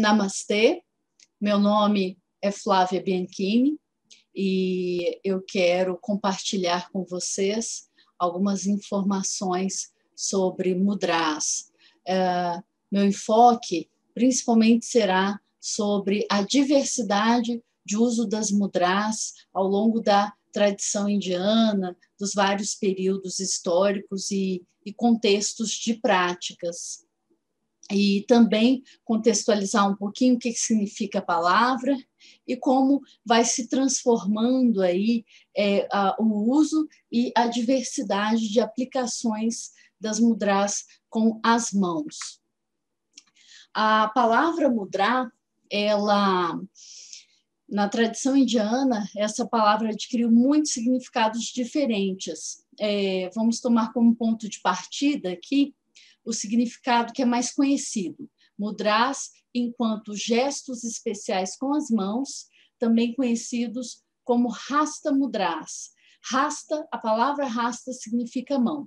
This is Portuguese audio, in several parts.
Namastê, meu nome é Flávia Bianchini e eu quero compartilhar com vocês algumas informações sobre mudras. Meu enfoque principalmente será sobre a diversidade de uso das mudras ao longo da tradição indiana, dos vários períodos históricos e contextos de práticas. E também contextualizar um pouquinho o que significa a palavra e como vai se transformando aí o uso e a diversidade de aplicações das mudras com as mãos. A palavra mudra, ela, na tradição indiana, essa palavra adquiriu muitos significados diferentes. Vamos tomar como ponto de partida aqui o significado que é mais conhecido. Mudras, enquanto gestos especiais com as mãos, também conhecidos como Hasta Mudras. Hasta, a palavra Hasta significa mão.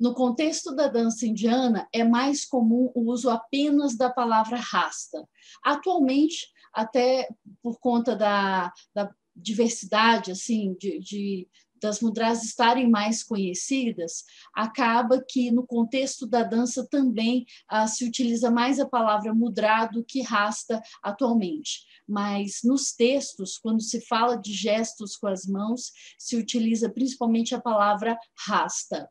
No contexto da dança indiana, é mais comum o uso apenas da palavra Hasta. Atualmente, até por conta da diversidade, assim, das mudras estarem mais conhecidas, acaba que no contexto da dança também se utiliza mais a palavra mudra do que hasta atualmente. Mas nos textos, quando se fala de gestos com as mãos, se utiliza principalmente a palavra hasta.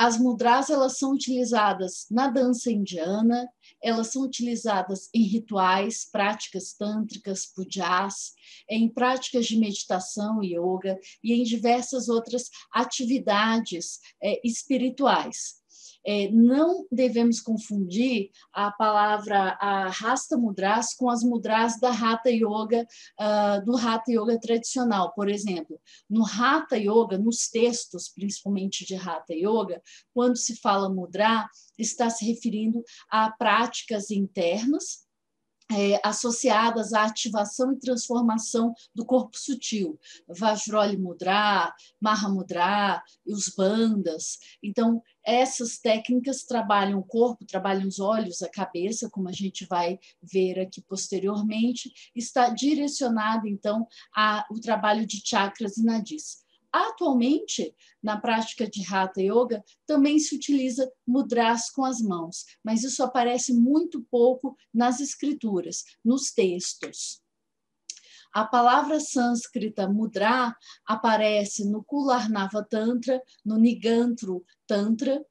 As mudras, elas são utilizadas na dança indiana, elas são utilizadas em rituais, práticas tântricas, pujás, em práticas de meditação, yoga e em diversas outras atividades espirituais. Não devemos confundir a palavra Hasta Mudras com as mudras da Hatha Yoga, do Hatha Yoga tradicional. Por exemplo, no Hatha Yoga, nos textos, principalmente de Hatha Yoga, quando se fala mudra, está se referindo a práticas internas, associadas à ativação e transformação do corpo sutil, Vajroli Mudra, Maha Mudra, os bandas. Então, essas técnicas trabalham o corpo, trabalham os olhos, a cabeça, como a gente vai ver aqui posteriormente, está direcionada, então, ao trabalho de chakras e nadis. Atualmente, na prática de Hatha Yoga, também se utiliza mudras com as mãos, mas isso aparece muito pouco nas escrituras, nos textos. A palavra sânscrita mudra aparece no Kularnava Tantra, no Nigantu Tantra,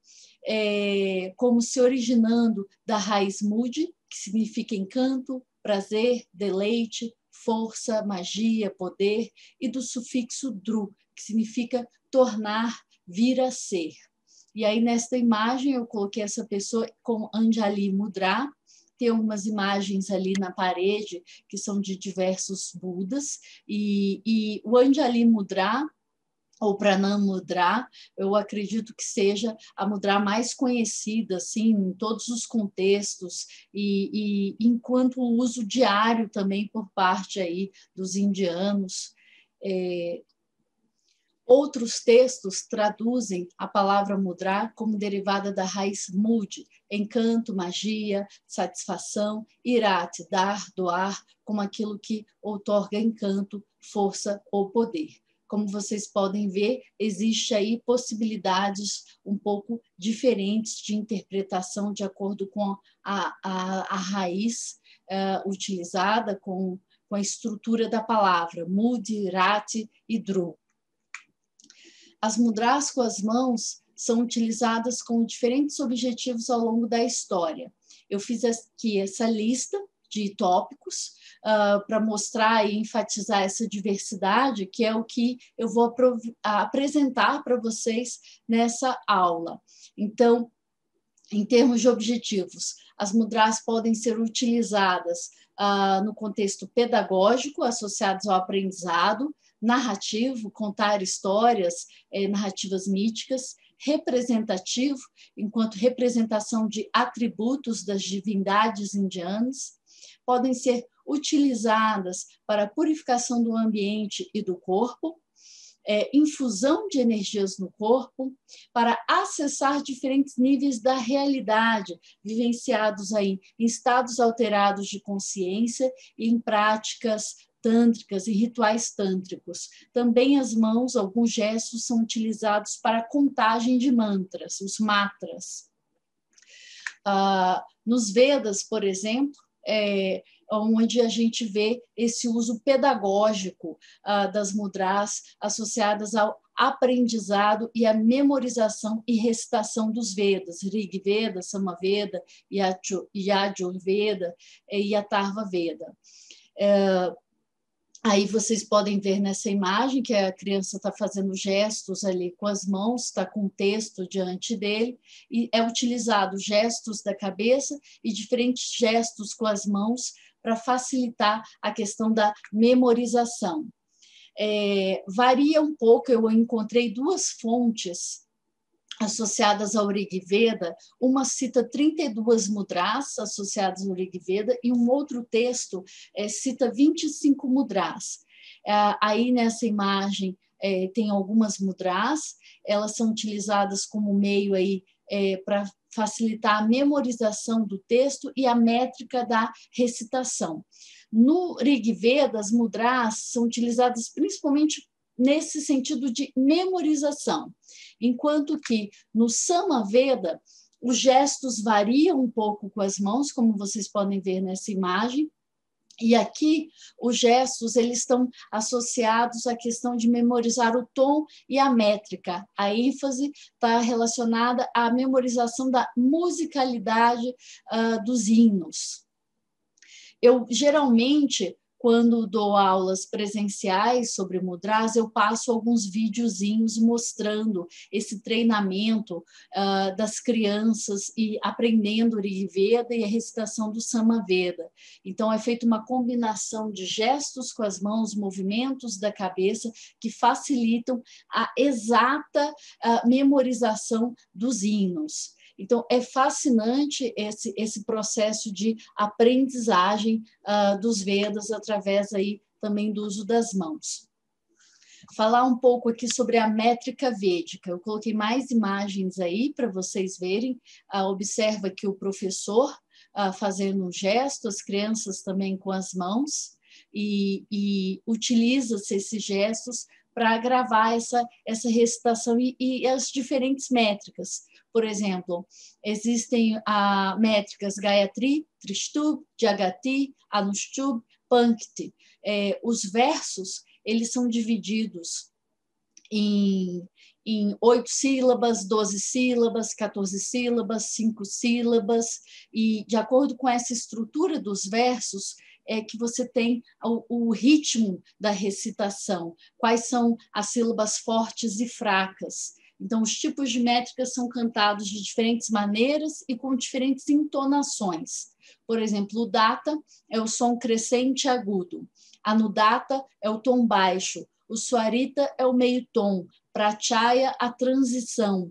como se originando da raiz mudi, que significa encanto, prazer, deleite, força, magia, poder, e do sufixo dru, que significa tornar, vir a ser. E aí, nesta imagem, eu coloquei essa pessoa com Anjali Mudra. Tem algumas imagens ali na parede que são de diversos budas. E o Anjali Mudra, ou Pranam Mudra, eu acredito que seja a mudra mais conhecida, assim, em todos os contextos e enquanto o uso diário também por parte aí dos indianos. Outros textos traduzem a palavra mudra como derivada da raiz mudi, encanto, magia, satisfação, irati, dar, doar, como aquilo que outorga encanto, força ou poder. Como vocês podem ver, existe aí possibilidades um pouco diferentes de interpretação de acordo com a raiz utilizada, com a estrutura da palavra, mudi, irati e dru. As mudras com as mãos são utilizadas com diferentes objetivos ao longo da história. Eu fiz aqui essa lista de tópicos para mostrar e enfatizar essa diversidade, que é o que eu vou apresentar para vocês nessa aula. Então, em termos de objetivos, as mudras podem ser utilizadas no contexto pedagógico, associados ao aprendizado, narrativo, contar histórias, narrativas míticas, representativo, enquanto representação de atributos das divindades indianas, podem ser utilizadas para a purificação do ambiente e do corpo, infusão de energias no corpo para acessar diferentes níveis da realidade, vivenciados aí em estados alterados de consciência e em práticas tântricas e rituais tântricos. Também as mãos, alguns gestos são utilizados para a contagem de mantras, os matras. Nos Vedas, por exemplo, onde a gente vê esse uso pedagógico das mudras associadas ao aprendizado e à memorização e recitação dos Vedas, Rig Veda, Samaveda, Yajur Veda e Atharva Veda. Aí vocês podem ver nessa imagem que a criança está fazendo gestos ali com as mãos, está com o texto diante dele, e é utilizado gestos da cabeça e diferentes gestos com as mãos para facilitar a questão da memorização. Varia um pouco, eu encontrei duas fontes associadas ao Rig Veda, uma cita 32 mudras associadas ao Rig Veda e um outro texto cita 25 mudras. Aí nessa imagem tem algumas mudras, elas são utilizadas como meio aí para facilitar a memorização do texto e a métrica da recitação. No Rig Veda, as mudras são utilizadas principalmente nesse sentido de memorização, enquanto que no Samaveda os gestos variam um pouco com as mãos, como vocês podem ver nessa imagem, e aqui os gestos eles estão associados à questão de memorizar o tom e a métrica. A ênfase está relacionada à memorização da musicalidade dos hinos. Eu geralmente, quando dou aulas presenciais sobre mudras, eu passo alguns videozinhos mostrando esse treinamento das crianças e aprendendo o Rig Veda e a recitação do Samaveda. Então, é feita uma combinação de gestos com as mãos, movimentos da cabeça, que facilitam a exata memorização dos hinos. Então, é fascinante esse processo de aprendizagem dos Vedas através aí também do uso das mãos. Falar um pouco aqui sobre a métrica védica. Eu coloquei mais imagens aí para vocês verem. Observa aqui o professor fazendo um gesto, as crianças também com as mãos, e utiliza-se esses gestos para gravar essa recitação e as diferentes métricas. Por exemplo, existem métricas Gayatri, Tristub, Jagati, Anushtub, Pankti. Os versos eles são divididos em 8 sílabas, 12 sílabas, 14 sílabas, 5 sílabas, e de acordo com essa estrutura dos versos, é que você tem o ritmo da recitação, quais são as sílabas fortes e fracas. Então, os tipos de métricas são cantados de diferentes maneiras e com diferentes entonações. Por exemplo, o data é o som crescente e agudo, anudata é o tom baixo, o suarita é o meio tom, pratyaya a transição,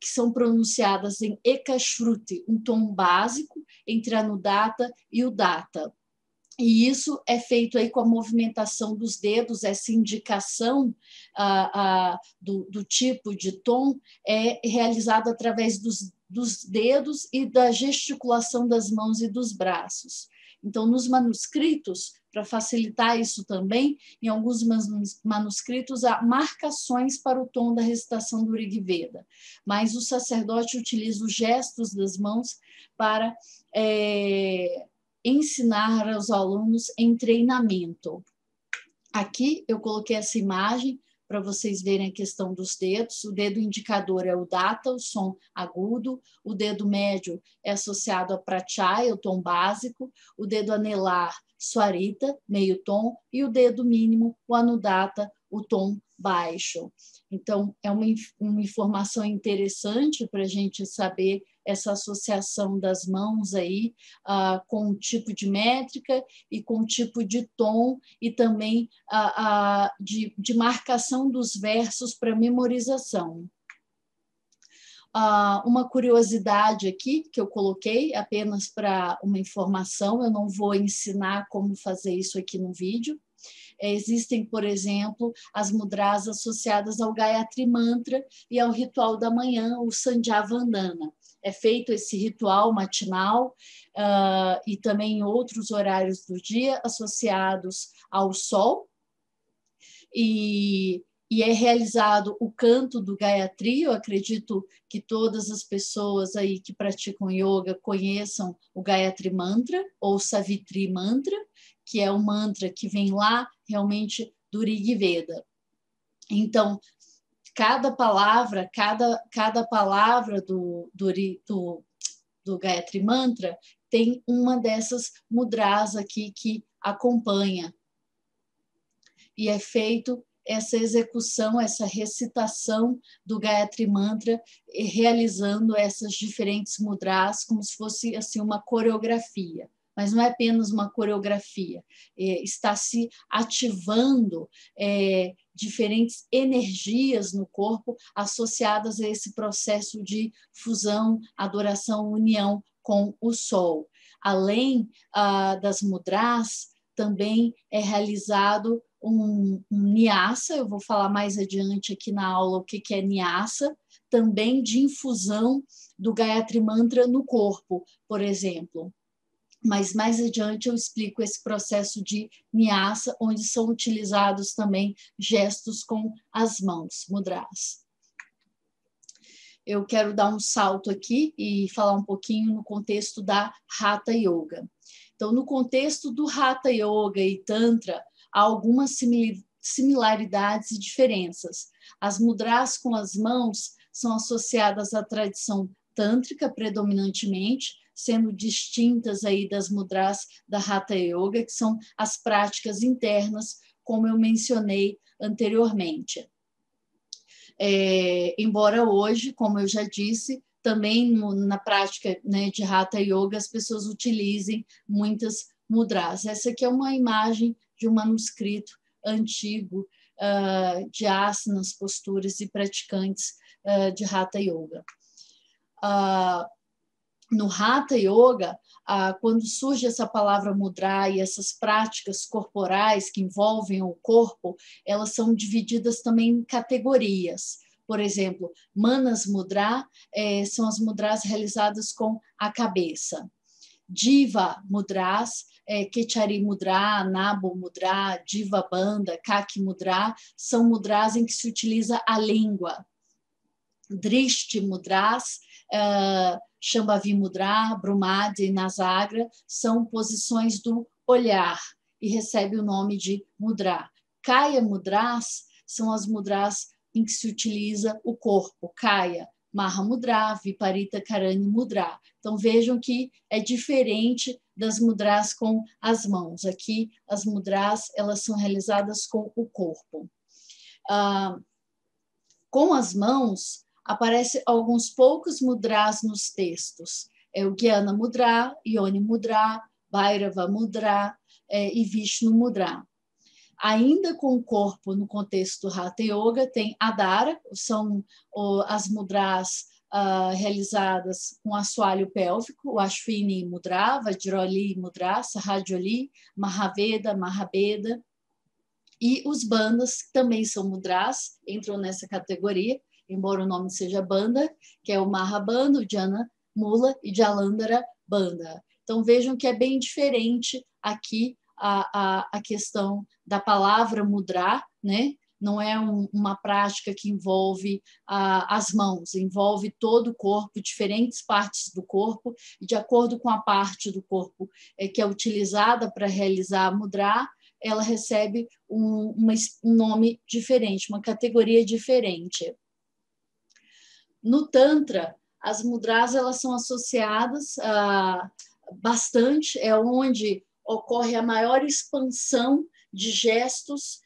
que são pronunciadas em ekashruti, um tom básico entre anudata e udata. E isso é feito aí com a movimentação dos dedos, essa indicação do tipo de tom é realizada através dos dedos e da gesticulação das mãos e dos braços. Então, nos manuscritos, para facilitar isso também, em alguns manuscritos há marcações para o tom da recitação do Rig Veda, mas o sacerdote utiliza os gestos das mãos para ensinar aos alunos em treinamento. Aqui eu coloquei essa imagem para vocês verem a questão dos dedos. O dedo indicador é o data, o som agudo, o dedo médio é associado a pratyaya, o tom básico, o dedo anelar, suarita, meio tom, e o dedo mínimo, o anudata, o tom baixo. Então, é uma informação interessante para a gente saber essa associação das mãos aí com o tipo de métrica e com o tipo de tom e também de marcação dos versos para memorização. Uma curiosidade aqui que eu coloquei apenas para uma informação, eu não vou ensinar como fazer isso aqui no vídeo, Existem, por exemplo, as mudras associadas ao Gayatri Mantra e ao ritual da manhã, o Sandhyā Vandana. É feito esse ritual matinal e também em outros horários do dia associados ao sol. E é realizado o canto do Gayatri. Eu acredito que todas as pessoas aí que praticam yoga conheçam o Gayatri Mantra ou Savitri Mantra, que é um mantra que vem lá realmente do Rig Veda. Então, cada palavra do Gayatri Mantra tem uma dessas mudras aqui que acompanha. E é feito essa execução, essa recitação do Gayatri Mantra, realizando essas diferentes mudras como se fosse assim, uma coreografia. Mas não é apenas uma coreografia, está se ativando diferentes energias no corpo associadas a esse processo de fusão, adoração, união com o sol. Além das mudras, também é realizado um nyasa, eu vou falar mais adiante aqui na aula o que é nyasa, também de infusão do Gayatri Mantra no corpo, por exemplo. Mas mais adiante eu explico esse processo de nyasa, onde são utilizados também gestos com as mãos, mudras. Eu quero dar um salto aqui e falar um pouquinho no contexto da Hatha Yoga. Então, no contexto do Hatha Yoga e Tantra, há algumas similaridades e diferenças. As mudras com as mãos são associadas à tradição tântrica predominantemente, sendo distintas aí das mudras da Hatha Yoga, que são as práticas internas, como eu mencionei anteriormente. Embora hoje, como eu já disse, também na prática, né, de Hatha Yoga, as pessoas utilizem muitas mudras. Essa aqui é uma imagem de um manuscrito antigo de asanas, posturas e praticantes de Hatha Yoga. No Hatha Yoga, quando surge essa palavra mudra e essas práticas corporais que envolvem o corpo, elas são divididas também em categorias. Por exemplo, Manas Mudra são as mudras realizadas com a cabeça. Diva Mudras, Ketchari Mudra, Nabo Mudra, Diva Banda, Kaki Mudra, são mudras em que se utiliza a língua. Drishti Mudras, Shambhavi Mudra, Brumadi e Nasagra são posições do olhar e recebe o nome de mudra. Kaya Mudras são as mudras em que se utiliza o corpo, Kaya, Maha Mudra, Viparita Karani Mudra. Então vejam que é diferente das mudras com as mãos. Aqui as mudras elas são realizadas com o corpo. Com as mãos aparecem alguns poucos mudras nos textos. É o Jnana Mudra, Yoni Mudra, Bhairava Mudra e Vishnu Mudra. Ainda com o corpo, no contexto do Hatha Yoga, tem Adhara, são as mudras realizadas com assoalho pélvico, o Ashwini Mudra, Vajroli Mudra, Sahajoli, Mahaveda, Mahabeda. E os Bandas, que também são mudras, entram nessa categoria, embora o nome seja Banda, que é o Mahabanda, o Jnana Mula e Jalandhara Banda. Então vejam que é bem diferente aqui a questão da palavra mudra, né? Não é uma prática que envolve as mãos, envolve todo o corpo, diferentes partes do corpo, e de acordo com a parte do corpo que é utilizada para realizar a mudra, ela recebe um nome diferente, uma categoria diferente. No Tantra, as mudras elas são associadas bastante, é onde ocorre a maior expansão de gestos,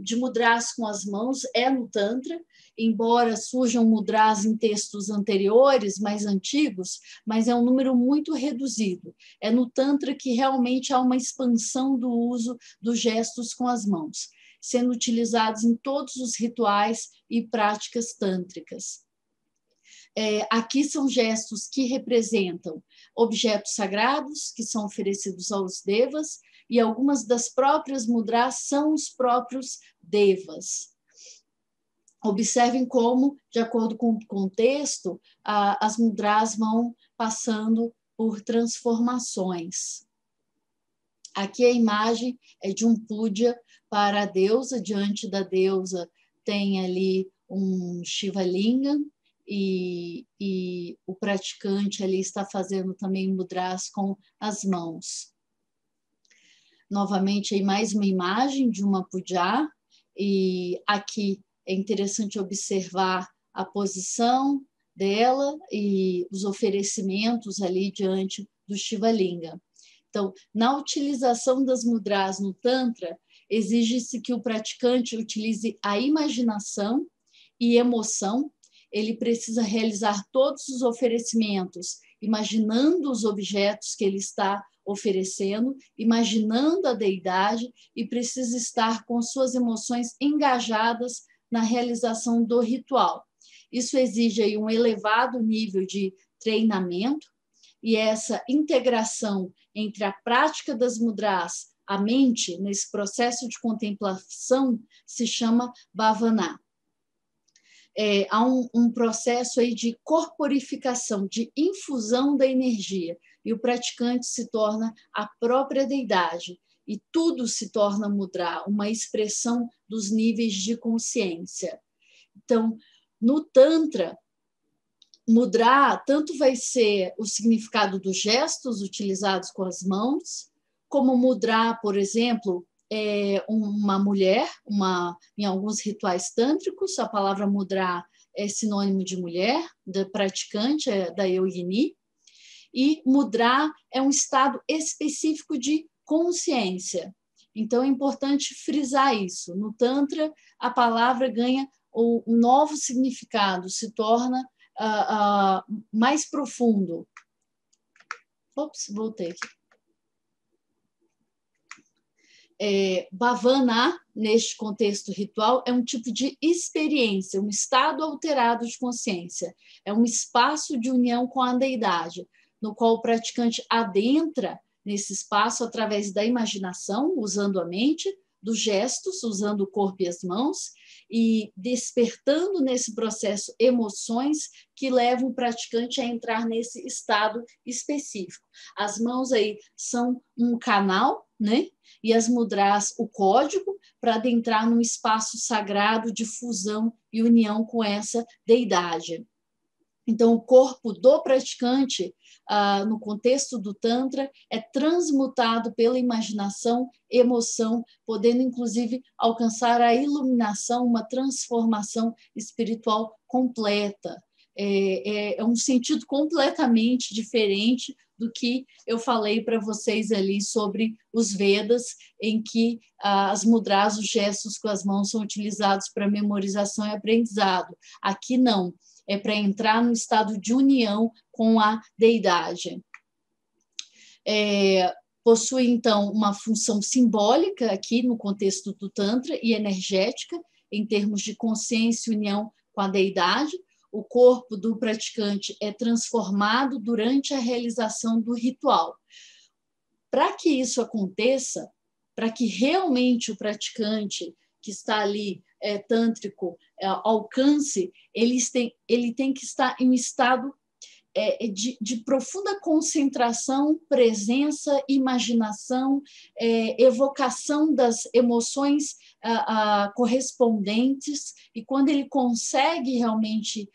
de mudras com as mãos, é no Tantra, embora surjam mudras em textos anteriores, mais antigos, mas é um número muito reduzido. É no Tantra que realmente há uma expansão do uso dos gestos com as mãos, sendo utilizados em todos os rituais e práticas tântricas. Aqui são gestos que representam objetos sagrados que são oferecidos aos devas e algumas das próprias mudras são os próprios devas. Observem como, de acordo com o contexto, as mudras vão passando por transformações. Aqui a imagem é de um puja para a deusa. Diante da deusa tem ali um Shivalingam e o praticante ali está fazendo também mudras com as mãos. Novamente aí mais uma imagem de uma puja e aqui é interessante observar a posição dela e os oferecimentos ali diante do Shivalinga. Então, na utilização das mudras no Tantra, exige-se que o praticante utilize a imaginação e emoção. Ele precisa realizar todos os oferecimentos, imaginando os objetos que ele está oferecendo, imaginando a deidade, e precisa estar com suas emoções engajadas na realização do ritual. Isso exige aí um elevado nível de treinamento, e essa integração entre a prática das mudras, a mente, nesse processo de contemplação, se chama bhavana. Há um processo aí de corporificação, de infusão da energia, e o praticante se torna a própria deidade. E tudo se torna mudra, uma expressão dos níveis de consciência. Então, no Tantra, mudra tanto vai ser o significado dos gestos utilizados com as mãos, como mudra, por exemplo, é uma mulher, em alguns rituais tântricos, a palavra mudra é sinônimo de mulher, da praticante, da yogini, e mudra é um estado específico de consciência. Então, é importante frisar isso. No Tantra, a palavra ganha um novo significado, se torna mais profundo. Ops, voltei aqui. Bhavana, neste contexto ritual, é um tipo de experiência, um estado alterado de consciência. É um espaço de união com a deidade, no qual o praticante adentra nesse espaço através da imaginação, usando a mente, dos gestos, usando o corpo e as mãos, e despertando nesse processo emoções que levam o praticante a entrar nesse estado específico. As mãos aí são um canal, né? E as mudras, o código, para adentrar num espaço sagrado de fusão e união com essa deidade. Então, o corpo do praticante, no contexto do Tantra, é transmutado pela imaginação, emoção, podendo, inclusive, alcançar a iluminação, uma transformação espiritual completa. É um sentido completamente diferente do que eu falei para vocês ali sobre os Vedas, em que as mudras, os gestos com as mãos, são utilizados para memorização e aprendizado. Aqui, não. É para entrar no estado de união com a deidade. Possui, então, uma função simbólica aqui no contexto do Tantra e energética, em termos de consciência e união com a deidade. O corpo do praticante é transformado durante a realização do ritual. Para que isso aconteça, para que realmente o praticante que está ali tântrico alcance, ele tem que estar em um estado de profunda concentração, presença, imaginação, evocação das emoções correspondentes, e quando ele consegue realmente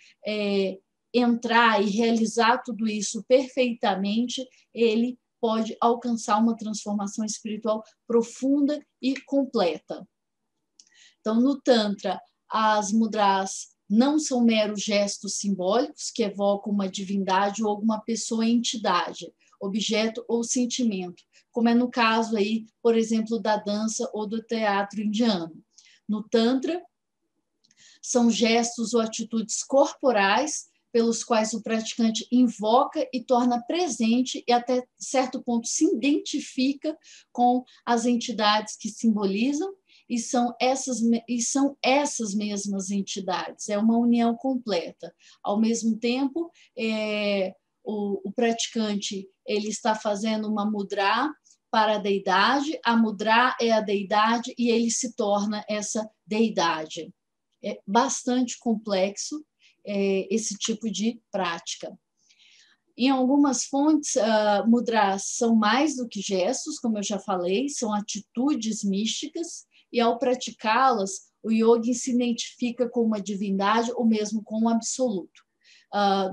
entrar e realizar tudo isso perfeitamente, ele pode alcançar uma transformação espiritual profunda e completa. Então, no Tantra, as mudras não são meros gestos simbólicos que evocam uma divindade ou alguma pessoa, entidade, objeto ou sentimento, como é no caso aí, por exemplo, da dança ou do teatro indiano. No Tantra, são gestos ou atitudes corporais pelos quais o praticante invoca e torna presente e até certo ponto se identifica com as entidades que simbolizam, e são essas mesmas entidades, é uma união completa. Ao mesmo tempo, o praticante ele está fazendo uma mudra para a deidade, a mudra é a deidade e ele se torna essa deidade. É bastante complexo esse tipo de prática. Em algumas fontes, mudras são mais do que gestos, como eu já falei, são atitudes místicas, e ao praticá-las, o yogi se identifica com uma divindade ou mesmo com um absoluto.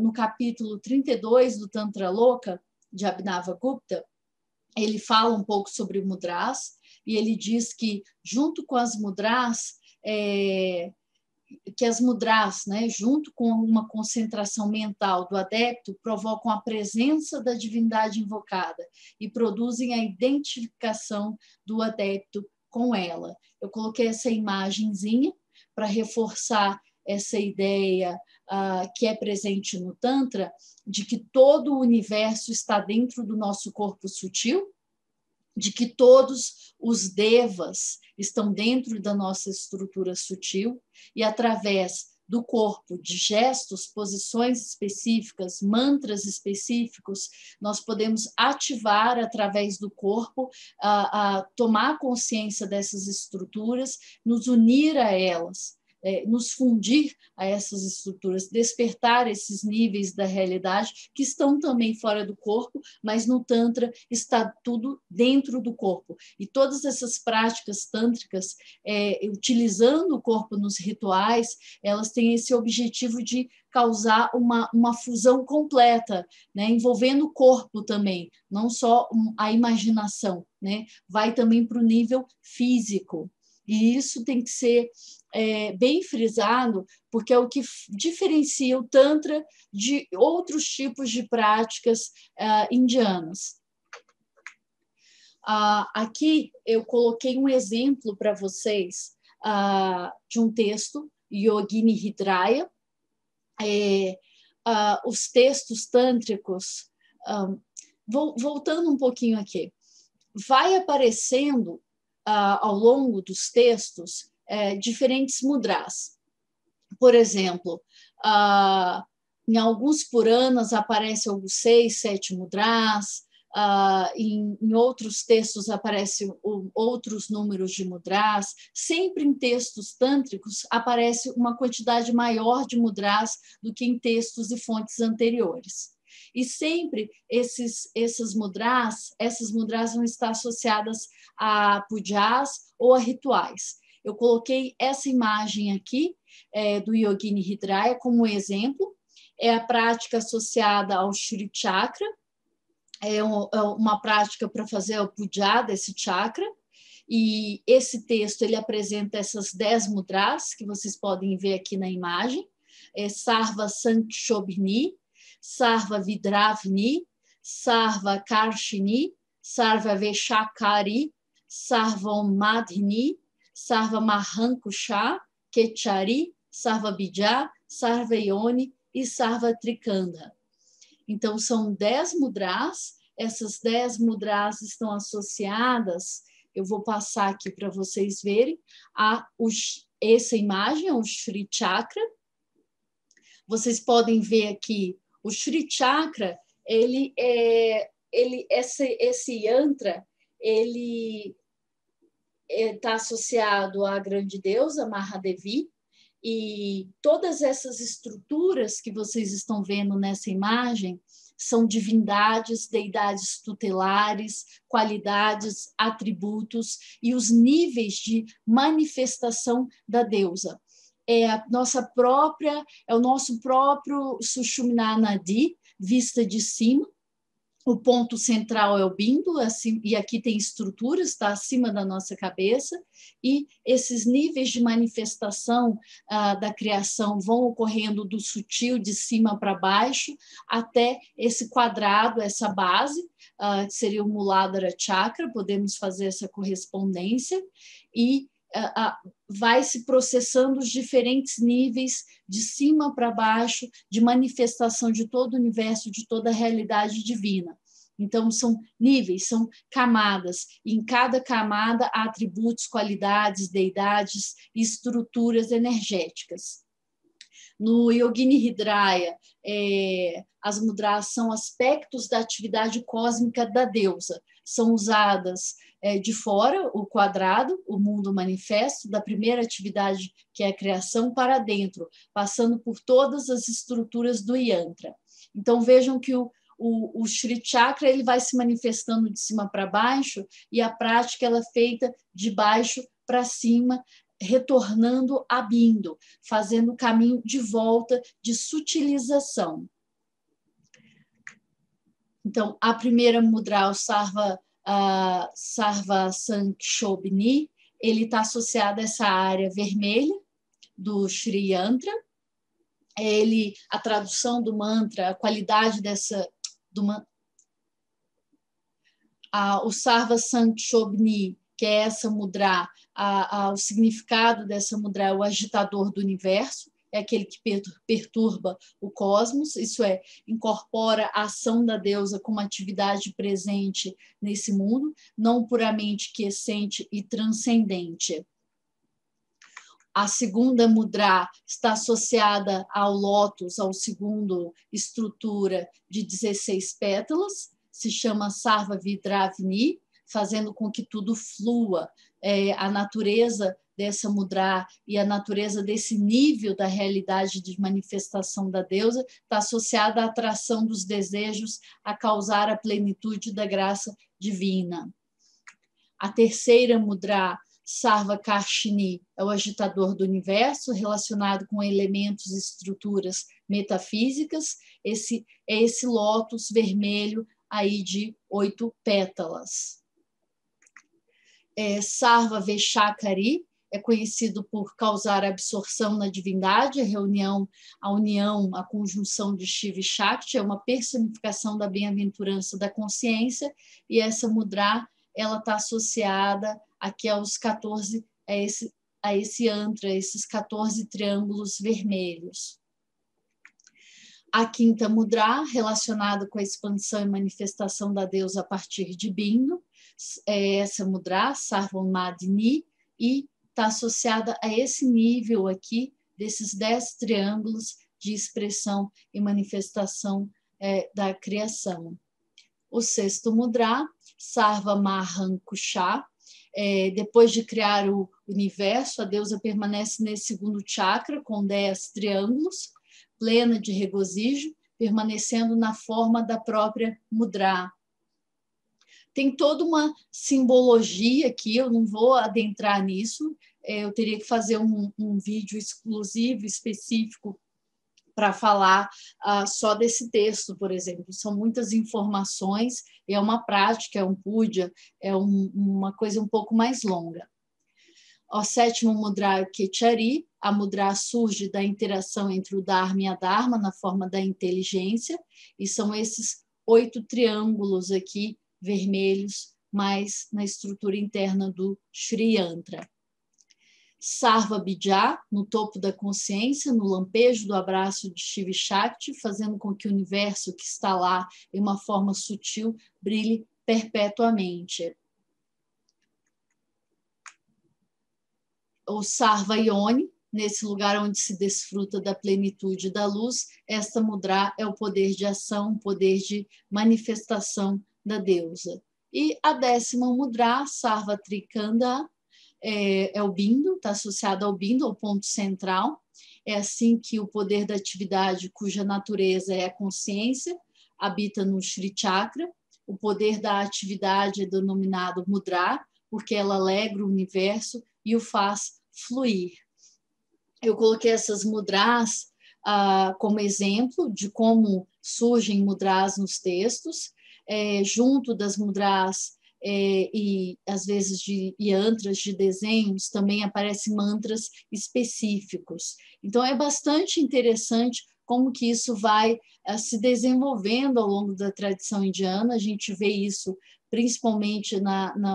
No capítulo 32 do Tantra Loka, de Abhinava Gupta, ele fala um pouco sobre mudras, e ele diz que, junto com as mudras, que as mudras, né, junto com uma concentração mental do adepto, provocam a presença da divindade invocada e produzem a identificação do adepto com ela. Eu coloquei essa imagenzinha para reforçar essa ideia que é presente no Tantra, de que todo o universo está dentro do nosso corpo sutil, de que todos os devas estão dentro da nossa estrutura sutil e, através do corpo, de gestos, posições específicas, mantras específicos, nós podemos ativar através do corpo, tomar consciência dessas estruturas, nos unir a elas, nos fundir a essas estruturas, despertar esses níveis da realidade que estão também fora do corpo, mas no Tantra está tudo dentro do corpo. E todas essas práticas tântricas, utilizando o corpo nos rituais, elas têm esse objetivo de causar uma fusão completa, né, envolvendo o corpo também, não só a imaginação, né, vai também para o nível físico. E isso tem que ser bem frisado, porque é o que diferencia o Tantra de outros tipos de práticas indianas. Aqui eu coloquei um exemplo para vocês de um texto, Yogini Hridaya. Os textos tântricos... voltando um pouquinho aqui. Vai aparecendo... ao longo dos textos, diferentes mudras. Por exemplo, em alguns Puranas aparecem alguns 6, 7 mudras, em outros textos aparecem outros números de mudras, sempre em textos tântricos aparece uma quantidade maior de mudras do que em textos e fontes anteriores. E sempre essas mudras vão estar associadas a pujas ou a rituais. Eu coloquei essa imagem aqui do Yogini Hridaya como exemplo. É a prática associada ao Shri Chakra, é uma prática para fazer o puja desse chakra. E esse texto ele apresenta essas 10 mudras que vocês podem ver aqui na imagem. Sarva Sankh Chobini, Sarva Vidravni, Sarva Karshini, Sarva Veshakari, Sarva Madni, Sarva Mahankusha, Ketchari, Sarva Bidja, Sarva Yoni e Sarva Trikanda. Então, são 10 mudras. Essas 10 mudras estão associadas, eu vou passar aqui para vocês verem, essa imagem, o Shri Chakra. Vocês podem ver aqui o Shri Chakra, esse yantra, ele está associado à grande deusa, Mahadevi, e todas essas estruturas que vocês estão vendo nessa imagem são divindades, deidades tutelares, qualidades, atributos e os níveis de manifestação da deusa. É o nosso próprio Sushumna Nadi, vista de cima. O ponto central é o Bindu, assim, e aqui tem estrutura, está acima da nossa cabeça, e esses níveis de manifestação da criação vão ocorrendo do sutil, de cima para baixo, até esse quadrado, essa base, que seria o Muladhara Chakra, podemos fazer essa correspondência, e vai se processando os diferentes níveis de cima para baixo de manifestação de todo o universo, de toda a realidade divina. Então, são níveis, são camadas. E em cada camada há atributos, qualidades, deidades e estruturas energéticas. No Yogini Hridaya, as mudras são aspectos da atividade cósmica da deusa. São usadas de fora, o quadrado, o mundo manifesto, da primeira atividade, que é a criação, para dentro, passando por todas as estruturas do yantra. Então, vejam que o Shri Chakra ele vai se manifestando de cima para baixo e a prática ela é feita de baixo para cima, retornando a Bindu, fazendo o caminho de volta de sutilização. Então, a primeira mudra, o Sarva Sankh Chobini, ele está associado a essa área vermelha do Shri Yantra. Ele, a tradução do mantra, a qualidade dessa... o Sarva Sankh Chobini, que é essa mudra, o significado dessa mudra é o agitador do universo, é aquele que perturba o cosmos, isso é, incorpora a ação da deusa como atividade presente nesse mundo, não puramente quiescente e transcendente. A segunda mudra está associada ao lótus, ao segundo estrutura de 16 pétalas, se chama Sarva Vidravni, fazendo com que tudo flua. A natureza dessa mudra e a natureza desse nível da realidade de manifestação da deusa está associada à atração dos desejos a causar a plenitude da graça divina. A terceira mudra, Sarva Karshini, é o agitador do universo, relacionado com elementos e estruturas metafísicas. É esse lótus vermelho aí de 8 pétalas. Sarva Veshakari é conhecido por causar absorção na divindade, a união, a conjunção de Shiva e Shakti, é uma personificação da bem-aventurança da consciência, e essa mudra ela está associada aqui aos 14, a esse yantra, esses 14 triângulos vermelhos. A quinta mudra, relacionada com a expansão e manifestação da deusa a partir de Bindu, é essa mudra, Sarva Madni, e está associada a esse nível aqui, desses 10 triângulos de expressão e manifestação da criação. O sexto mudra, Sarva Mahankusha, depois de criar o universo, a deusa permanece nesse segundo chakra, com 10 triângulos, plena de regozijo, permanecendo na forma da própria mudra. Tem toda uma simbologia aqui, eu não vou adentrar nisso, eu teria que fazer um vídeo exclusivo, específico, para falar só desse texto, por exemplo. São muitas informações, é uma prática, é um puja, é uma coisa um pouco mais longa. O sétimo mudra, Ketchari, a mudra surge da interação entre o Dharma e a Dharma, na forma da inteligência, e são esses 8 triângulos aqui, vermelhos, mais na estrutura interna do Shri Yantra. Sarva Bidja, no topo da consciência, no lampejo do abraço de Shiva Shakti, fazendo com que o universo que está lá, em uma forma sutil, brilhe perpetuamente. O Sarva Yoni, nesse lugar onde se desfruta da plenitude da luz, esta mudra é o poder de ação, o poder de manifestação da deusa. E a décima mudra, Sarva Trikanda, é o Bindu, está associado ao Bindu, ao ponto central. É assim que o poder da atividade, cuja natureza é a consciência, habita no Shri Chakra. O poder da atividade é denominado mudra, porque ela alegra o universo e o faz fluir. Eu coloquei essas mudras como exemplo de como surgem mudras nos textos, junto das mudras e às vezes de yantras, de desenhos, também aparecem mantras específicos. Então é bastante interessante como que isso vai se desenvolvendo ao longo da tradição indiana. A gente vê isso principalmente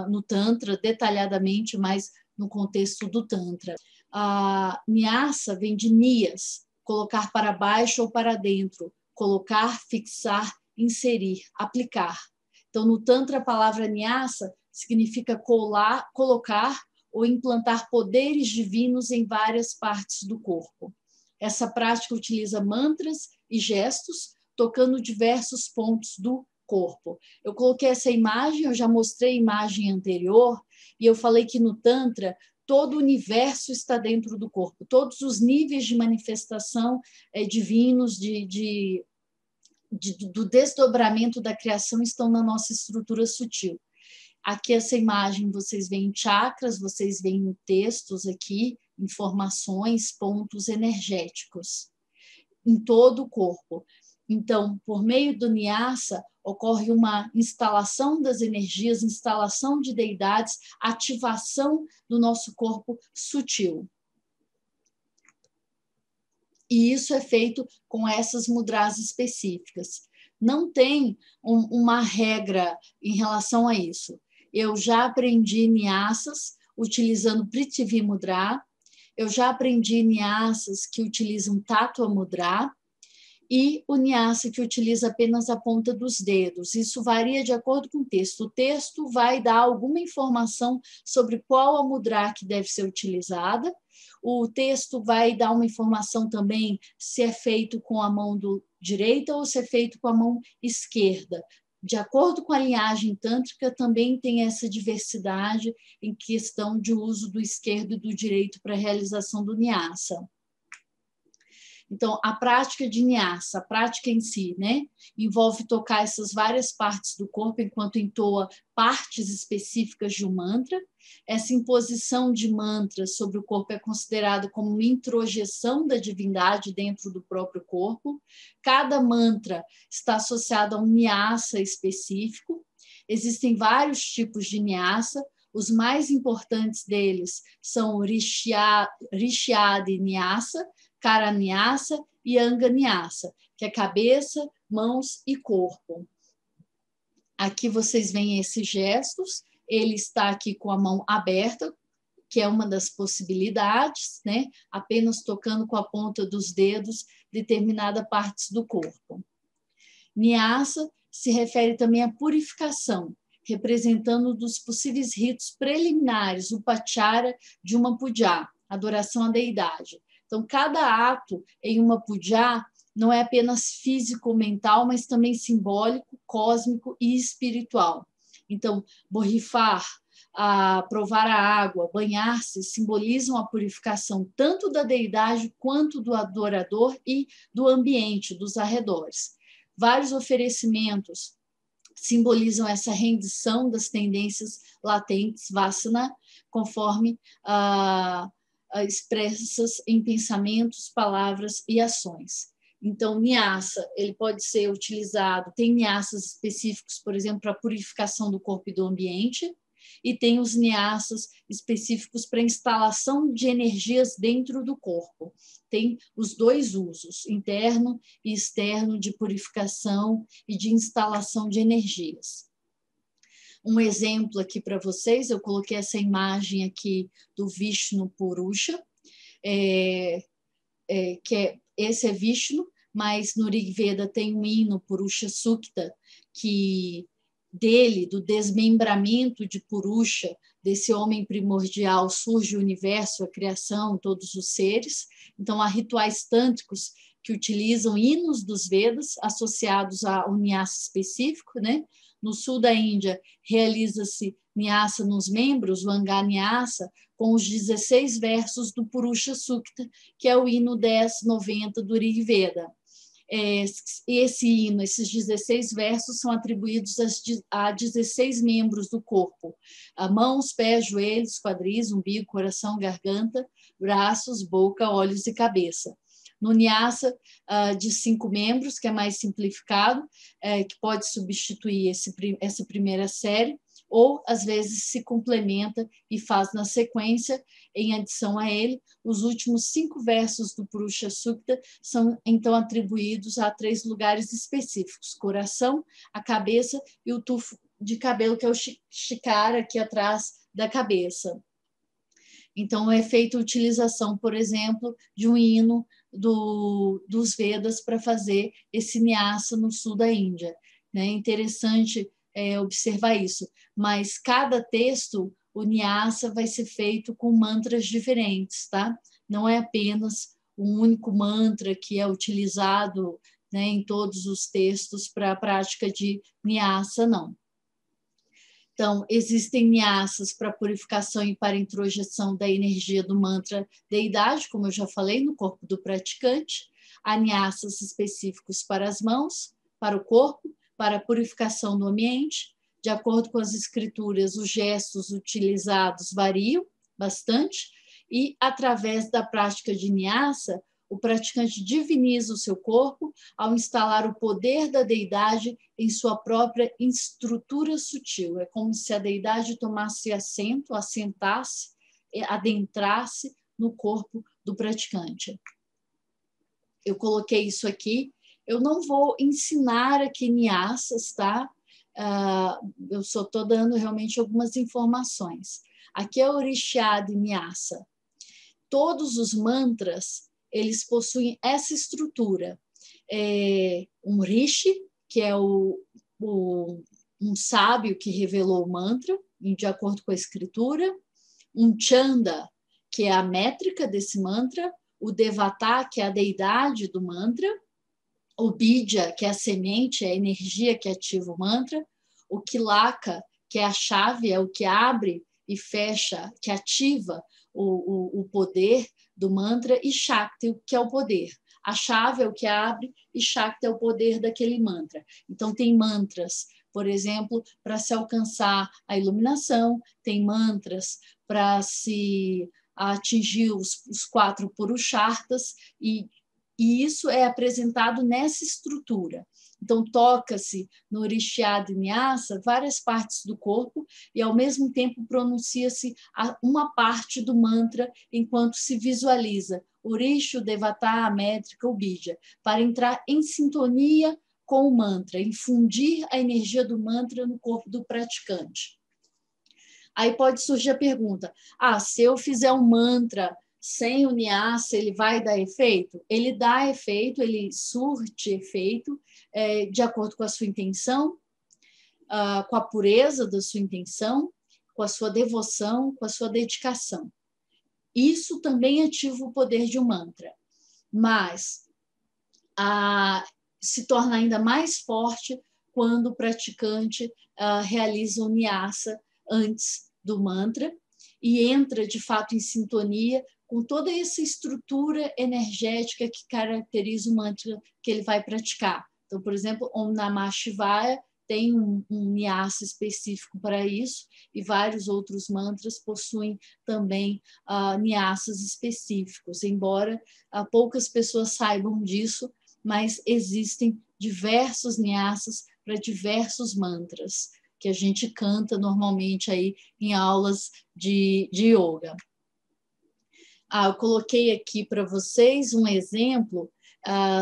no Tantra, detalhadamente, mas no contexto do Tantra. A Nyasa vem de Niyas, colocar para baixo ou para dentro, colocar, fixar, inserir, aplicar. Então, no Tantra, a palavra Nyasa significa colar, colocar ou implantar poderes divinos em várias partes do corpo. Essa prática utiliza mantras e gestos, tocando diversos pontos do corpo. Eu coloquei essa imagem, eu já mostrei a imagem anterior, e eu falei que no Tantra todo o universo está dentro do corpo, todos os níveis de manifestação divinos, do desdobramento da criação estão na nossa estrutura sutil. Aqui essa imagem, vocês veem chakras, vocês veem textos aqui, informações, pontos energéticos em todo o corpo. Então, por meio do Nyasa, ocorre uma instalação das energias, instalação de deidades, ativação do nosso corpo sutil. E isso é feito com essas mudras específicas. Não tem uma regra em relação a isso. Eu já aprendi Nyasas utilizando Prithvi Mudra, eu já aprendi Nyasas que utilizam Tattva Mudra, e o Nyasa que utiliza apenas a ponta dos dedos. Isso varia de acordo com o texto. O texto vai dar alguma informação sobre qual a mudra que deve ser utilizada. O texto vai dar uma informação também se é feito com a mão direita ou se é feito com a mão esquerda. De acordo com a linhagem tântrica, também tem essa diversidade em questão de uso do esquerdo e do direito para a realização do Nyasa. Então, a prática de Nyasa, a prática em si, né, envolve tocar essas várias partes do corpo enquanto entoa partes específicas de um mantra. Essa imposição de mantras sobre o corpo é considerada como uma introjeção da divindade dentro do próprio corpo. Cada mantra está associado a um Nyasa específico. Existem vários tipos de Nyasa. Os mais importantes deles são o Rishyada Nyasa, Kara Nyasa e Anga Nyasa, que é cabeça, mãos e corpo. Aqui vocês veem esses gestos, ele está aqui com a mão aberta, que é uma das possibilidades, né? Apenas tocando com a ponta dos dedos determinada parte do corpo. Nyasa se refere também à purificação, representando dos possíveis ritos preliminares, o upachara de uma puja, adoração à deidade. Então, cada ato em uma puja não é apenas físico ou mental, mas também simbólico, cósmico e espiritual. Então, borrifar, provar a água, banhar-se, simbolizam a purificação tanto da deidade quanto do adorador e do ambiente, dos arredores. Vários oferecimentos simbolizam essa rendição das tendências latentes, vasana, conforme expressas em pensamentos, palavras e ações. Então, Nyasa, ele pode ser utilizado, tem Nyasas específicos, por exemplo, para purificação do corpo e do ambiente, e tem os Nyasas específicos para instalação de energias dentro do corpo. Tem os dois usos, interno e externo, de purificação e de instalação de energias. Um exemplo aqui para vocês, eu coloquei essa imagem aqui do Vishnu Purusha, esse é Vishnu, mas no Rig Veda tem um hino, Purusha Sukta, que dele, do desmembramento de Purusha, desse homem primordial, surge o universo, a criação, todos os seres. Então, há rituais tântricos que utilizam hinos dos Vedas associados a um Nyasa específico, né? No sul da Índia, realiza-se Nyasa nos membros, o Anga Nyasa, com os 16 versos do Purusha Sukta, que é o hino 1090 do Rig Veda. Esse hino, esses 16 versos, são atribuídos a 16 membros do corpo: mãos, pés, joelhos, quadris, umbigo, coração, garganta, braços, boca, olhos e cabeça. No Nyasa de 5 membros, que é mais simplificado, que pode substituir essa primeira série, ou às vezes se complementa e faz na sequência, em adição a ele. Os últimos 5 versos do Purusha Sukta são então atribuídos a 3 lugares específicos: coração, a cabeça e o tufo de cabelo, que é o shikara aqui atrás da cabeça. Então é feita a utilização, por exemplo, de um hino dos Vedas para fazer esse Nyasa no sul da Índia. É interessante observar isso, mas cada texto, o Nyasa vai ser feito com mantras diferentes, tá? Não é apenas um único mantra que é utilizado, né, em todos os textos para a prática de nyasa, não. Então, existem nyasas para purificação e para introjeção da energia do mantra deidade, como eu já falei, no corpo do praticante. Há nyasas específicos para as mãos, para o corpo, para a purificação do ambiente. De acordo com as escrituras, os gestos utilizados variam bastante e, através da prática de nyasa, o praticante diviniza o seu corpo ao instalar o poder da deidade em sua própria estrutura sutil. É como se a deidade tomasse assento, assentasse, adentrasse no corpo do praticante. Eu coloquei isso aqui. Eu não vou ensinar aqui nyasas, tá? Eu só estou dando realmente algumas informações. Aqui é o orixá de nyasa. Todos os mantras, eles possuem essa estrutura. É um rishi, que é um sábio que revelou o mantra, de acordo com a escritura. Um chanda, que é a métrica desse mantra. O devata, que é a deidade do mantra. O bidja, que é a semente, é a energia que ativa o mantra. O kilaka, que é a chave, é o que abre e fecha, que ativa o poder do mantra, e Shakti, que é o poder. A chave é o que abre e Shakti é o poder daquele mantra. Então, tem mantras, por exemplo, para se alcançar a iluminação, tem mantras para se atingir os 4 Purusharthas, e isso é apresentado nessa estrutura. Então, toca-se no orixá de nyasa várias partes do corpo e, ao mesmo tempo, pronuncia-se uma parte do mantra enquanto se visualiza o rishi, o devata, a métrica, o bidja, para entrar em sintonia com o mantra, infundir a energia do mantra no corpo do praticante. Aí pode surgir a pergunta, se eu fizer um mantra sem o nyasa, ele vai dar efeito? Ele dá efeito, ele surte efeito, de acordo com a sua intenção, com a pureza da sua intenção, com a sua devoção, com a sua dedicação. Isso também ativa o poder de um mantra, mas se torna ainda mais forte quando o praticante realiza o nyasa antes do mantra e entra, de fato, em sintonia com toda essa estrutura energética que caracteriza o mantra que ele vai praticar. Então, por exemplo, Om Namah Shivaya tem um nyasa específico para isso e vários outros mantras possuem também nyasas específicos, embora poucas pessoas saibam disso, mas existem diversos nyasas para diversos mantras que a gente canta normalmente aí em aulas de yoga. Eu coloquei aqui para vocês um exemplo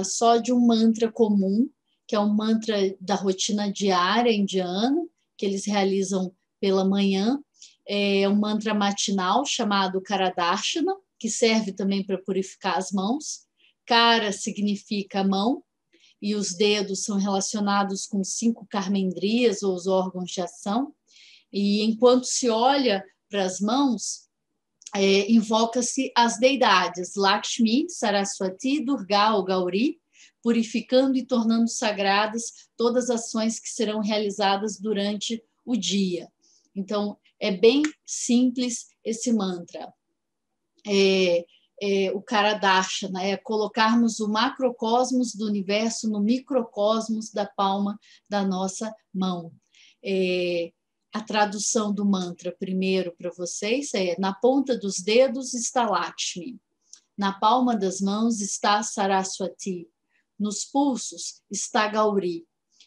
só de um mantra comum, que é um mantra da rotina diária indiana, que eles realizam pela manhã. É um mantra matinal chamado Karadarshana, que serve também para purificar as mãos. Kara significa mão, e os dedos são relacionados com 5 carmendrias, ou os órgãos de ação. E enquanto se olha para as mãos, invoca-se as deidades Lakshmi, Saraswati, Durga ou Gauri, purificando e tornando sagradas todas as ações que serão realizadas durante o dia. Então, é bem simples esse mantra. O Karadarshana é colocarmos o macrocosmos do universo no microcosmos da palma da nossa mão. A tradução do mantra primeiro para vocês é: na ponta dos dedos está Lakshmi, na palma das mãos está Saraswati, nos pulsos está Gauri.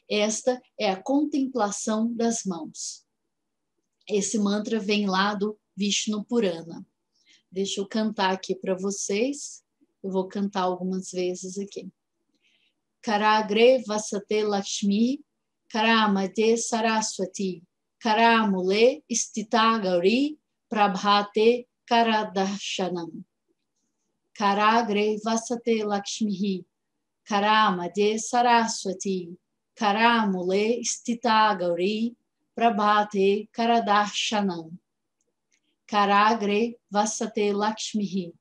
Esta é a contemplação das mãos. Esse mantra vem lá do Vishnu Purana. Deixa eu cantar aqui para vocês. Eu vou cantar algumas vezes aqui. Karagre vasate Lakshmi, karamade Saraswati, karamule stita Gauri, prabhate Karadarshana. Karagre vasate Lakshmi, karamade Saraswati, karamule stita Gauri, prabhate Karadarshana. Karagre vasate Lakshmi,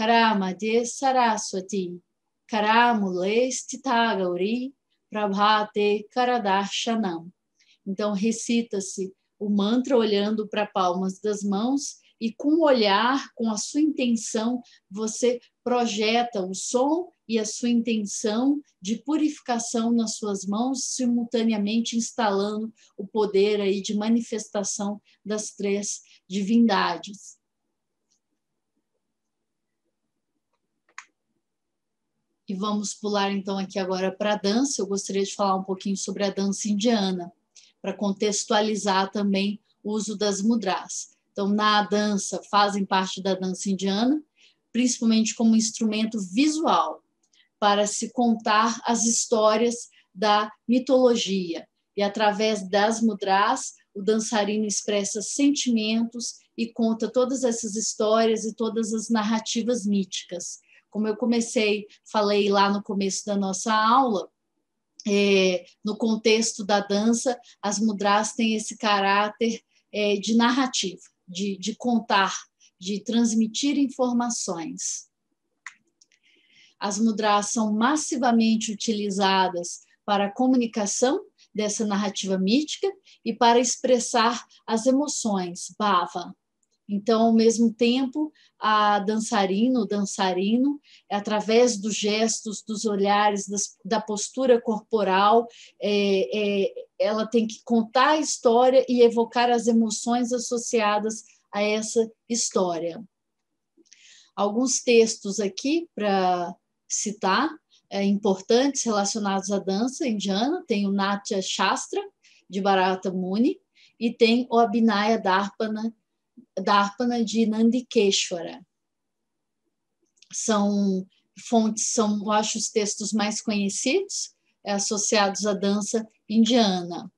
Karamade Saraswati, Karamule Stitagauri, Prabhate Karadarshanam. Então, recita-se o mantra olhando para palmas das mãos e com o olhar, com a sua intenção, você projeta o som e a sua intenção de purificação nas suas mãos, simultaneamente instalando o poder aí de manifestação das três divindades. E vamos pular então aqui agora para a dança. Eu gostaria de falar um pouquinho sobre a dança indiana, para contextualizar também o uso das mudras. Então, na dança, fazem parte da dança indiana, principalmente como instrumento visual, para se contar as histórias da mitologia. E através das mudras, o dançarino expressa sentimentos e conta todas essas histórias e todas as narrativas míticas. Como eu falei lá no começo da nossa aula, no contexto da dança, as mudras têm esse caráter de narrativa, de contar, de transmitir informações. As mudras são massivamente utilizadas para a comunicação dessa narrativa mítica e para expressar as emoções, bhava. Então, ao mesmo tempo, a dançarina, o dançarino, através dos gestos, dos olhares, da postura corporal, ela tem que contar a história e evocar as emoções associadas a essa história. Alguns textos aqui para citar, importantes relacionados à dança indiana, tem o Nathya Shastra, de Bharata Muni, e tem o Abhinaya Darpana de Nandikeshwara. São fontes, eu acho, os textos mais conhecidos associados à dança indiana.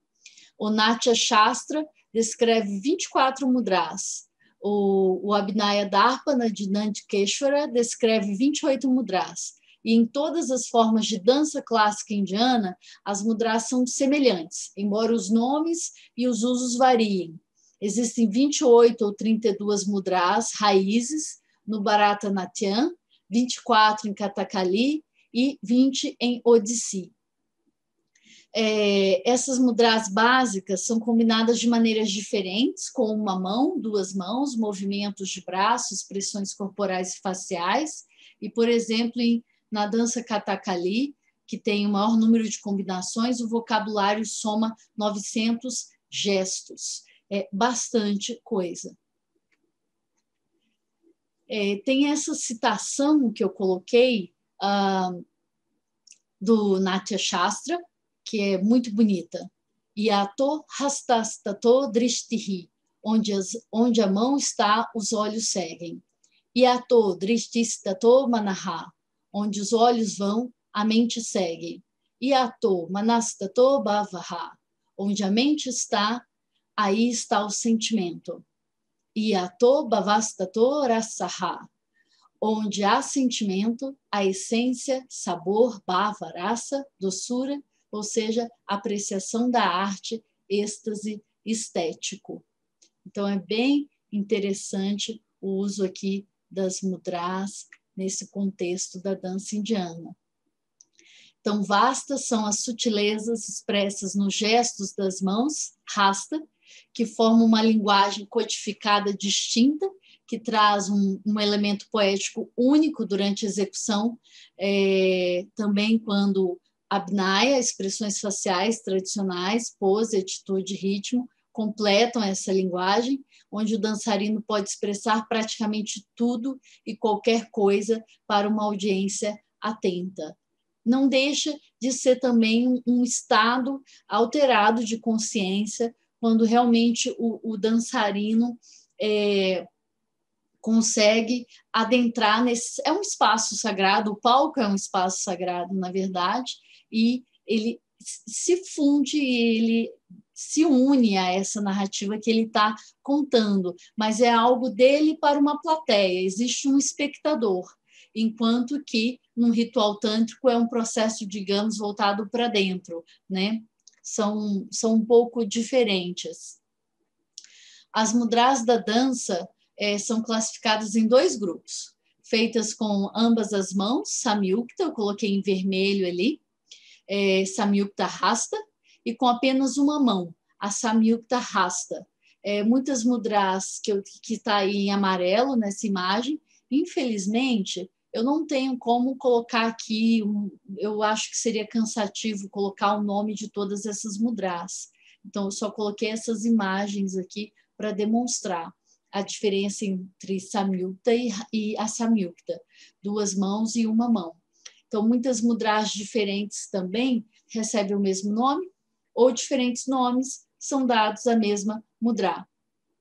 O Nathya Shastra descreve 24 mudras. O Abhinaya Darpana de Nandikeshwara descreve 28 mudras. E em todas as formas de dança clássica indiana, as mudras são semelhantes, embora os nomes e os usos variem. Existem 28 ou 32 mudras raízes no Bharata Natyam, 24 em Kathakali e 20 em Odissi. Essas mudras básicas são combinadas de maneiras diferentes, com uma mão, duas mãos, movimentos de braços, expressões corporais e faciais. E, por exemplo, na dança Kathakali, que tem o maior número de combinações, o vocabulário soma 900 gestos. É bastante coisa. Tem essa citação que eu coloquei do Nathya Shastra, que é muito bonita. Yato hastastato drishtihi, onde a mão está, os olhos seguem. Yato drishtistato manaha, onde os olhos vão, a mente segue. Yato manastato bhavaha, onde a mente está, aí está o sentimento. Yato bhavastato rasaha, onde há sentimento, a essência, sabor, bhava, raça, doçura, ou seja, apreciação da arte, êxtase estético. Então, é bem interessante o uso aqui das mudras nesse contexto da dança indiana. Então, vastas são as sutilezas expressas nos gestos das mãos, rasta, que forma uma linguagem codificada distinta, que traz um elemento poético único durante a execução, também quando abnaya, expressões faciais tradicionais, pose, atitude, ritmo, completam essa linguagem, onde o dançarino pode expressar praticamente tudo e qualquer coisa para uma audiência atenta. Não deixa de ser também um estado alterado de consciência, quando realmente o dançarino consegue adentrar nesse... É um espaço sagrado, o palco é um espaço sagrado, na verdade, e ele se funde, ele se une a essa narrativa que ele está contando, mas é algo dele para uma plateia, existe um espectador, enquanto que num ritual tântrico é um processo, digamos, voltado para dentro, né? São um pouco diferentes. As mudras da dança são classificadas em dois grupos, feitas com ambas as mãos, Samyukta, eu coloquei em vermelho ali, Samyukta Hasta, e com apenas uma mão, a Samyukta Hasta. Muitas mudras que está aí em amarelo nessa imagem, infelizmente, eu não tenho como colocar aqui, eu acho que seria cansativo colocar o nome de todas essas mudras. Então, eu só coloquei essas imagens aqui para demonstrar a diferença entre Samyukta e Asamyukta, duas mãos e uma mão. Então, muitas mudras diferentes também recebem o mesmo nome, ou diferentes nomes são dados à mesma mudra.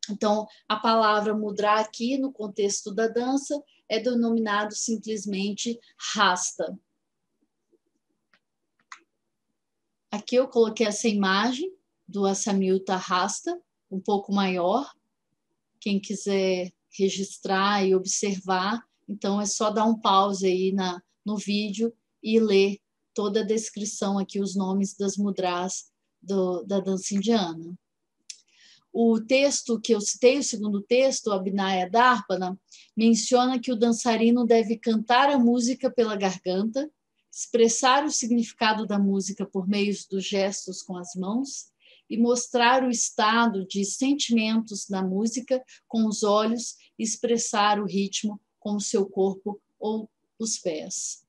Então, a palavra mudra aqui, no contexto da dança, é denominado simplesmente Hasta. Aqui eu coloquei essa imagem do Asamyukta Hasta, um pouco maior. Quem quiser registrar e observar, então é só dar um pause aí no vídeo e ler toda a descrição aqui, os nomes das mudras da dança indiana. O texto que eu citei, o segundo texto, Abhinaya Darpana, menciona que o dançarino deve cantar a música pela garganta, expressar o significado da música por meio dos gestos com as mãos e mostrar o estado de sentimentos na música com os olhos e expressar o ritmo com o seu corpo ou os pés.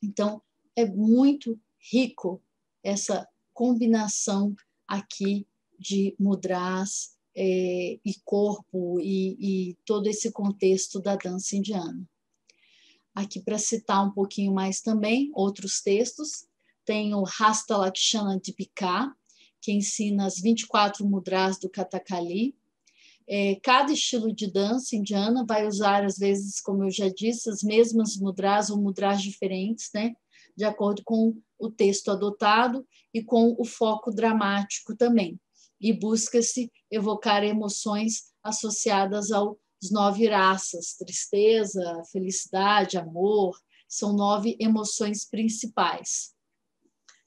Então, é muito rico essa combinação aqui de mudras e corpo e todo esse contexto da dança indiana. Aqui, para citar um pouquinho mais também, outros textos, tem o Hasta Lakshana Deepika, que ensina as 24 mudras do Kathakali. Cada estilo de dança indiana vai usar, às vezes, como eu já disse, as mesmas mudras ou mudras diferentes, né? De acordo com o texto adotado e com o foco dramático também. E busca-se evocar emoções associadas aos 9 raças, tristeza, felicidade, amor, são 9 emoções principais.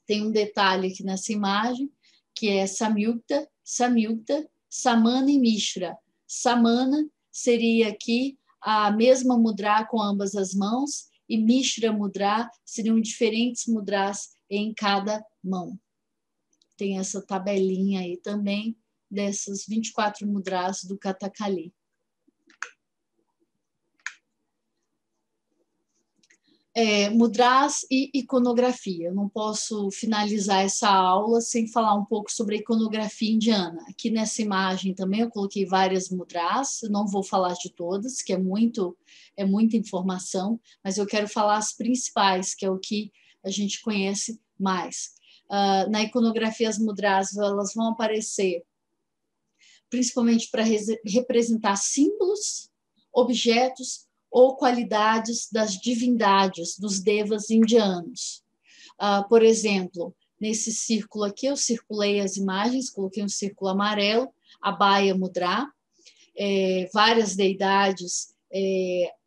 Tem um detalhe aqui nessa imagem, que é Samyukta, Samyukta, Samana e Mishra. Samana seria aqui a mesma mudra com ambas as mãos, e Mishra mudra seriam diferentes mudras em cada mão. Tem essa tabelinha aí também, dessas 24 mudras do Kathakali. Mudras e iconografia. Eu não posso finalizar essa aula sem falar um pouco sobre a iconografia indiana. Aqui nessa imagem também eu coloquei várias mudras, eu não vou falar de todas, que é muita informação, mas eu quero falar as principais, que é o que a gente conhece mais. Na iconografia, as mudras elas vão aparecer principalmente para representar símbolos, objetos ou qualidades das divindades, dos devas indianos. Por exemplo, nesse círculo aqui, eu circulei as imagens, coloquei um círculo amarelo, Abhaya Mudra, várias deidades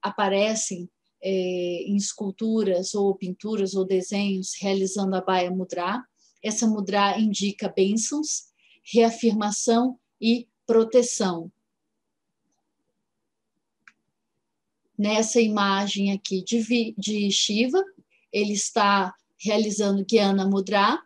aparecem em esculturas ou pinturas ou desenhos realizando Abhaya Mudra. Essa mudra indica bênçãos, reafirmação e proteção. Nessa imagem aqui de Shiva, ele está realizando Jnana Mudra.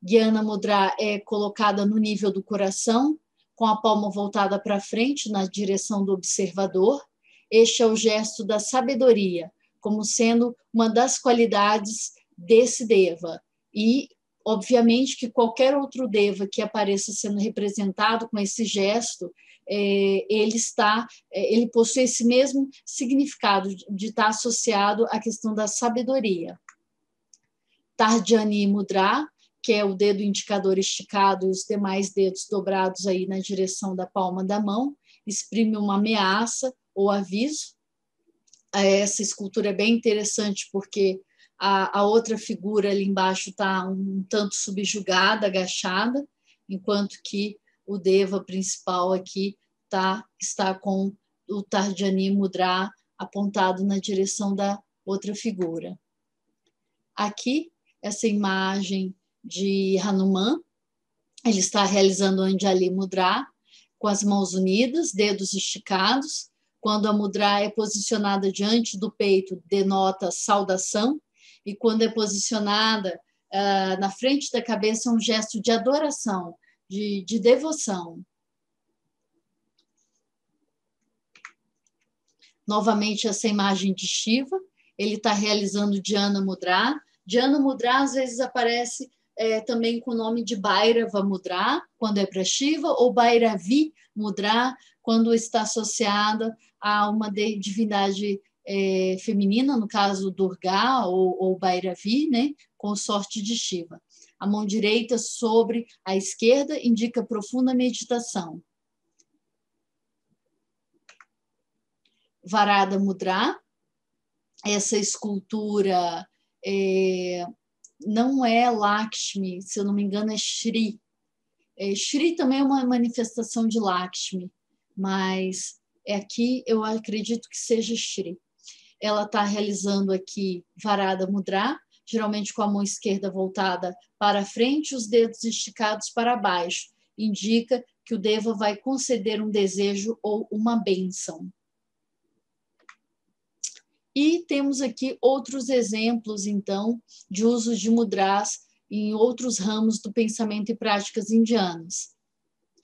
Jnana Mudra é colocada no nível do coração, com a palma voltada para frente, na direção do observador. Este é o gesto da sabedoria, como sendo uma das qualidades desse deva. E, obviamente, que qualquer outro deva que apareça sendo representado com esse gesto, ele possui esse mesmo significado de estar associado à questão da sabedoria. Tarjani Mudra, que é o dedo indicador esticado e os demais dedos dobrados aí na direção da palma da mão, exprime uma ameaça ou aviso. Essa escultura é bem interessante porque a outra figura ali embaixo está um tanto subjugada, agachada, enquanto que o deva principal aqui está com o Tarjani Mudra apontado na direção da outra figura. Aqui, essa imagem de Hanuman, ele está realizando o Anjali Mudra com as mãos unidas, dedos esticados, Quando a mudra é posicionada diante do peito, denota saudação, e quando é posicionada na frente da cabeça, é um gesto de adoração, de devoção. Novamente, essa imagem de Shiva, ele está realizando Jnana Mudra. Jnana Mudra, às vezes, aparece também com o nome de Bhairava Mudra, quando é para Shiva, ou Bhairavi Mudra, quando está associada a uma divindade feminina, no caso Durga ou Bhairavi, né, consorte de Shiva. A mão direita sobre a esquerda indica profunda meditação. Varada Mudra, essa escultura não é Lakshmi, se eu não me engano é Shri. Shri também é uma manifestação de Lakshmi, mas aqui eu acredito que seja Shri. Ela está realizando aqui Varada Mudra, geralmente com a mão esquerda voltada para frente, os dedos esticados para baixo. Indica que o Deva vai conceder um desejo ou uma bênção. E temos aqui outros exemplos, então, de usos de mudras em outros ramos do pensamento e práticas indianas.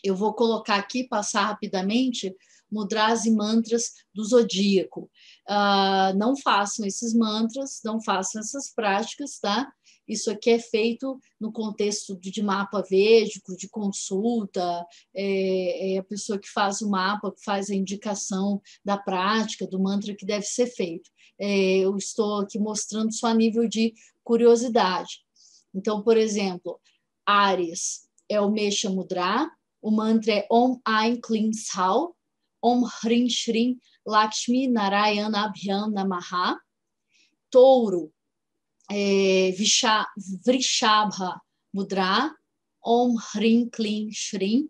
Eu vou colocar aqui, passar rapidamente, mudras e mantras do zodíaco. Não façam esses mantras, não façam essas práticas, tá? Isso aqui é feito no contexto de mapa védico, de consulta, a pessoa que faz o mapa, que faz a indicação da prática, do mantra que deve ser feito. Eu estou aqui mostrando só a nível de curiosidade. Então, por exemplo, Ares é o Mesha Mudra, o mantra é Om Ain Klin Sal, Om Hrim Shrim Lakshmi Narayana Abhyam Namaha. Touro, Vrishabha Mudra, Om Hrim Klin Shrim,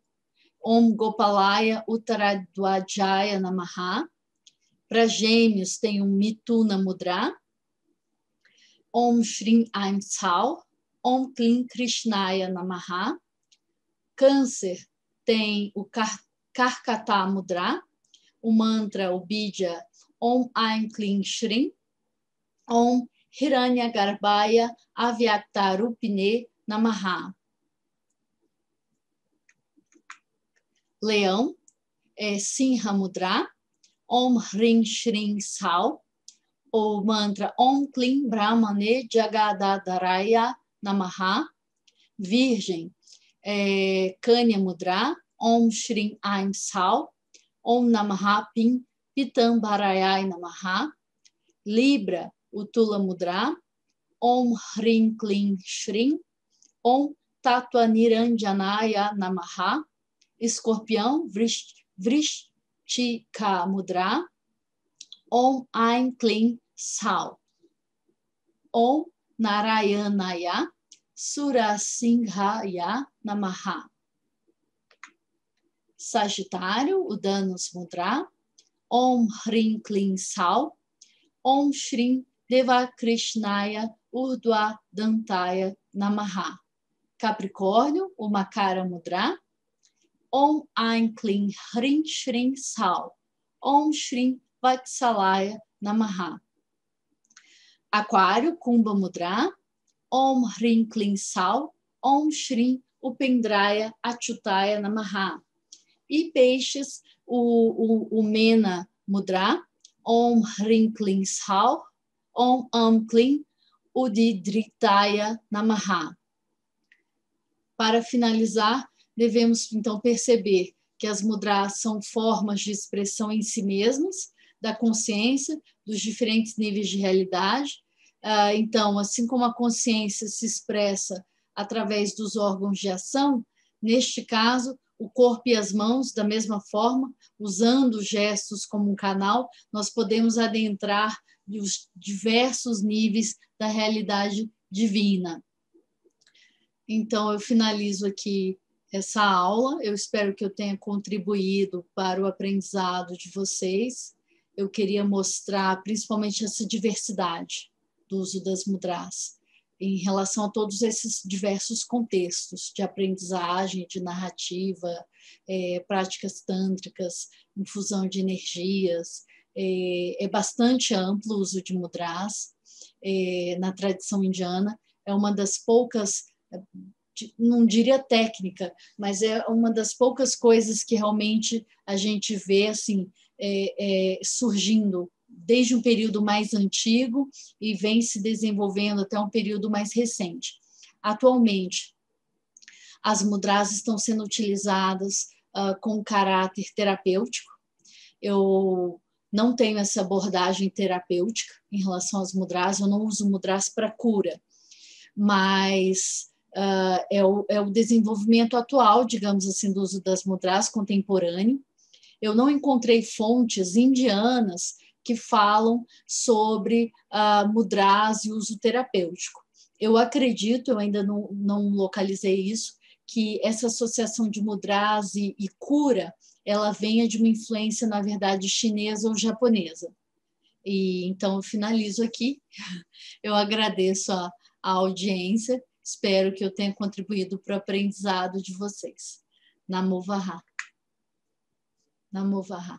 Om Gopalaya Uttaradwajaya Namaha. Para gêmeos tem o Mituna Mudra, Om Shrim Aim Tsau, Om Klin Krishnaya Namaha. Câncer tem o Karkata Mudra, o mantra, o Bidja, Om Aim Klin Shrim, Om Hiranya Garbhaya Avyaktarupine Namaha. Leão, Sinha Mudra, Om Hrim Shrim Sal, o mantra Om Klin Brahmane Jagadadaraya Namaha. Virgem, Kanya Mudra, Om Shrim Aim Sal, Om Namaha Pin Pitambarayai Namaha. Libra, Uttula Mudra, Om Hrim Klin Shrim, Om Tatva Niranjanaya Namaha. Escorpião, Vrishtika Mudra, Om Aim Klin Sal, Om Narayanaya Surasinghaya Namaha. Sagitário, o Dhanus Mudra, Om Hrim Klin Sal, Om Shrim Deva Krishnaya Urdhva Dantaya Namaha. Capricórnio, o Makara Mudra, Om Aim Klin Hrim Shrim Sal, Om Shrim Vatsalaya Namaha. Aquário, Kumbha Mudra, Om Hrim Klin Sal, Om Shrim Upendraya Achyutaya Namaha. E peixes, o Mena Mudra, Om Hrim Klin Sal, Om Am Klin Udidritaya Namaha. Para finalizar, devemos então perceber que as mudras são formas de expressão em si mesmas, da consciência, dos diferentes níveis de realidade. Então, assim como a consciência se expressa através dos órgãos de ação, neste caso, o corpo e as mãos, da mesma forma, usando gestos como um canal, nós podemos adentrar os diversos níveis da realidade divina. Então, eu finalizo aqui essa aula. Eu espero que eu tenha contribuído para o aprendizado de vocês. Eu queria mostrar principalmente essa diversidade do uso das mudras. em relação a todos esses diversos contextos de aprendizagem, de narrativa, práticas tântricas, infusão de energias. É bastante amplo o uso de mudras na tradição indiana. É uma das poucas, não diria técnica, mas é uma das poucas coisas que realmente a gente vê assim, surgindo desde um período mais antigo e vem se desenvolvendo até um período mais recente. Atualmente, as mudras estão sendo utilizadas com caráter terapêutico. Eu não tenho essa abordagem terapêutica em relação às mudras, eu não uso mudras para cura, mas é o desenvolvimento atual, digamos assim, do uso das mudras contemporâneo. Eu não encontrei fontes indianas que falam sobre mudras e uso terapêutico. Eu acredito, eu ainda não localizei isso, que essa associação de mudras e cura, ela venha de uma influência, na verdade, chinesa ou japonesa. E, então, eu finalizo aqui. Eu agradeço a audiência. Espero que eu tenha contribuído para o aprendizado de vocês. Namo Vahá. Namo Vahá.